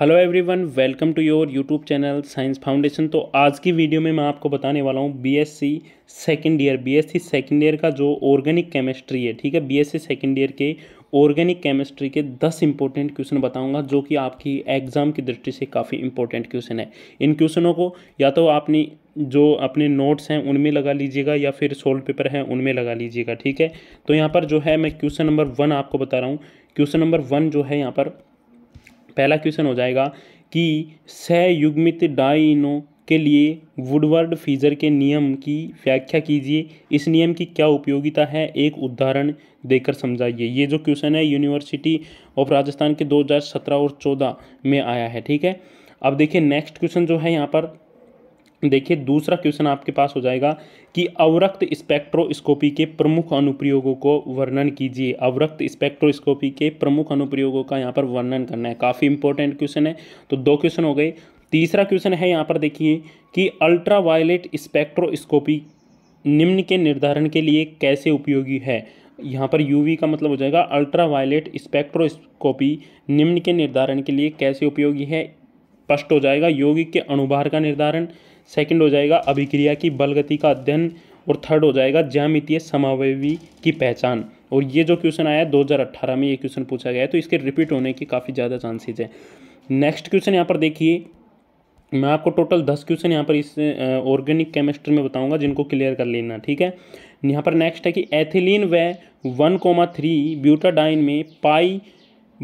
Hello everyone, welcome to your YouTube channel science foundation. तो आज की वीडियो में मैं आपको बताने वाला हूँ बीएससी सेकेंड ईयर का जो ऑर्गेनिक केमिस्ट्री है, ठीक है, बीएससी सेकेंड ईयर के ऑर्गेनिक केमिस्ट्री के 10 इंपॉर्टेंट क्वेश्चन बताऊंगा जो कि आपकी एग्ज़ाम की दृष्टि से काफ़ी इंपॉर्टेंट क्वेश्चन है। इन क्वेश्चनों को या तो आपने जो अपने नोट्स हैं उनमें लगा लीजिएगा या फिर सोल्ड पेपर हैं उनमें लगा लीजिएगा, ठीक है। तो यहाँ पर जो है मैं क्वेश्चन नंबर 1 आपको बता रहा हूँ। क्वेश्चन नंबर 1 जो है यहाँ पर पहला क्वेश्चन हो जाएगा कि सहयुग्मित डाइइनों के लिए वुडवर्ड फीजर के नियम की व्याख्या कीजिए, इस नियम की क्या उपयोगिता है, एक उदाहरण देकर समझाइए। ये जो क्वेश्चन है यूनिवर्सिटी ऑफ राजस्थान के 2017 और 14 में आया है, ठीक है। अब देखिए नेक्स्ट क्वेश्चन जो है यहाँ पर, देखिए दूसरा क्वेश्चन आपके पास हो जाएगा कि अवरक्त स्पेक्ट्रोस्कोपी के प्रमुख अनुप्रयोगों को वर्णन कीजिए। अवरक्त स्पेक्ट्रोस्कोपी के प्रमुख अनुप्रयोगों का यहाँ पर वर्णन करना है, काफ़ी इंपॉर्टेंट क्वेश्चन है। तो 2 क्वेश्चन हो गए। तीसरा क्वेश्चन है यहाँ पर, देखिए कि अल्ट्रावायलेट स्पेक्ट्रोस्कोपी निम्न के निर्धारण के लिए कैसे उपयोगी है। यहाँ पर यूवी का मतलब हो जाएगा अल्ट्रावायलेट स्पेक्ट्रोस्कोपी निम्न के निर्धारण के लिए कैसे उपयोगी है। फर्स्ट हो जाएगा यौगिक के अणुभार का निर्धारण, सेकंड हो जाएगा अभिक्रिया की बलगति का अध्ययन और थर्ड हो जाएगा ज्यामितीय समावयवी की पहचान। और ये जो क्वेश्चन आया 2018 में ये क्वेश्चन पूछा गया है, तो इसके रिपीट होने की काफ़ी ज़्यादा चांसेज है। नेक्स्ट क्वेश्चन यहाँ पर देखिए, मैं आपको टोटल 10 क्वेश्चन यहाँ पर इस ऑर्गेनिक केमिस्ट्री में बताऊँगा जिनको क्लियर कर लेना, ठीक है। यहाँ पर नेक्स्ट है कि एथिलीन व 1,3 ब्यूटाडाइन में पाई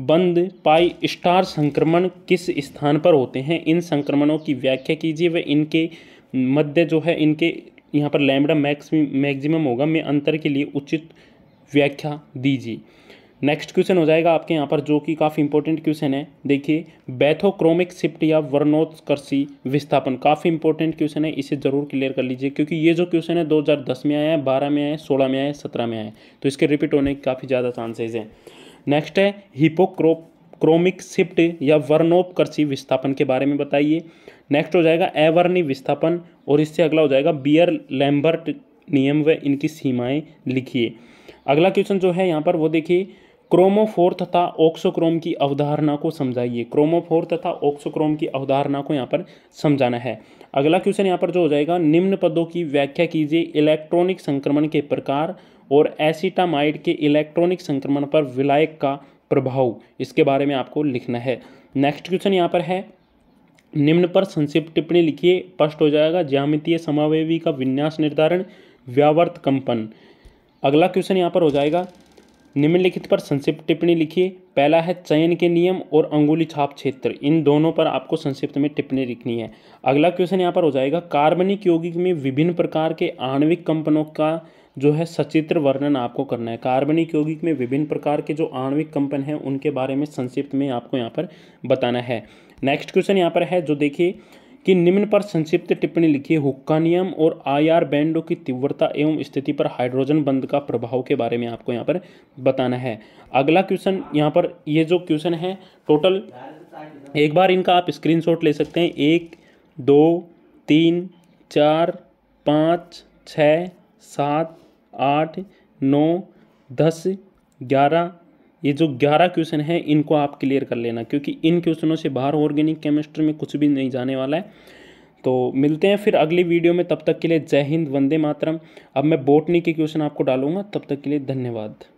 बंद पाई स्टार संक्रमण किस स्थान पर होते हैं, इन संक्रमणों की व्याख्या कीजिए व इनके मध्य जो है इनके यहाँ पर लैम्बडा मैक्सिमम होगा में अंतर के लिए उचित व्याख्या दीजिए। नेक्स्ट क्वेश्चन हो जाएगा आपके यहाँ पर जो कि काफ़ी इंपॉर्टेंट क्वेश्चन है, देखिए बैथोक्रोमिक शिफ्ट या वर्णोत्कर्षी विस्थापन, काफ़ी इंपॉर्टेंट क्वेश्चन है, इसे ज़रूर क्लियर कर लीजिए क्योंकि ये जो क्वेश्चन है 2010 में आया है, 12 में आया है, 16 में आया है, 17 में आया है, तो इसके रिपीट होने के काफ़ी ज़्यादा चांसेज हैं। नेक्स्ट है हिपोक्रोमिक शिफ्ट या वर्णोपकर्षी विस्थापन के बारे में बताइए। नेक्स्ट हो जाएगा एवर्णी विस्थापन और इससे अगला हो जाएगा बियर लैम्बर्ट नियम व इनकी सीमाएं लिखिए। अगला क्वेश्चन जो है यहाँ पर वो देखिए, क्रोमोफोर तथा ऑक्सोक्रोम की अवधारणा को समझाइए। क्रोमोफोर तथा ऑक्सोक्रोम की अवधारणा को यहाँ पर समझाना है। अगला क्वेश्चन यहाँ पर जो हो जाएगा, निम्न पदों की व्याख्या कीजिए, इलेक्ट्रॉनिक संक्रमण के प्रकार और एसिटामाइड के इलेक्ट्रॉनिक संक्रमण पर विलायक का प्रभाव, इसके बारे में आपको लिखना है। नेक्स्ट क्वेश्चन यहाँ पर है, निम्न पर संक्षिप्त टिप्पणी लिखिए। फर्स्ट हो जाएगा ज्यामितीय समावयवी का विन्यास निर्धारण, व्यावर्त कंपन। अगला क्वेश्चन यहाँ पर हो जाएगा, निम्नलिखित पर संक्षिप्त टिप्पणी लिखिए। पहला है चयन के नियम और अंगुली छाप क्षेत्र, इन दोनों पर आपको संक्षिप्त में टिप्पणी लिखनी है। अगला क्वेश्चन यहाँ पर हो जाएगा, कार्बनिक यौगिक में विभिन्न प्रकार के आणविक कंपनों का जो है सचित्र वर्णन आपको करना है। कार्बनिक यौगिक में विभिन्न प्रकार के जो आणविक कंपन हैं उनके बारे में संक्षिप्त में आपको यहाँ पर बताना है। नेक्स्ट क्वेश्चन यहाँ पर है जो देखिए कि निम्न पर संक्षिप्त टिप्पणी लिखिए, हुक्का नियम और आईआर बैंडों की तीव्रता एवं स्थिति पर हाइड्रोजन बंध का प्रभाव के बारे में आपको यहाँ पर बताना है। अगला क्वेश्चन यहाँ पर, ये जो क्वेश्चन है टोटल, एक बार इनका आप स्क्रीनशॉट ले सकते हैं, 1, 2, 3, 4, 5, 6, 7, 8, 9, 10, 11, ये जो 11 क्वेश्चन हैं इनको आप क्लियर कर लेना क्योंकि इन क्वेश्चनों से बाहर ऑर्गेनिक केमिस्ट्री में कुछ भी नहीं जाने वाला है। तो मिलते हैं फिर अगली वीडियो में, तब तक के लिए जय हिंद, वंदे मातरम। अब मैं बॉटनी के क्वेश्चन आपको डालूंगा, तब तक के लिए धन्यवाद।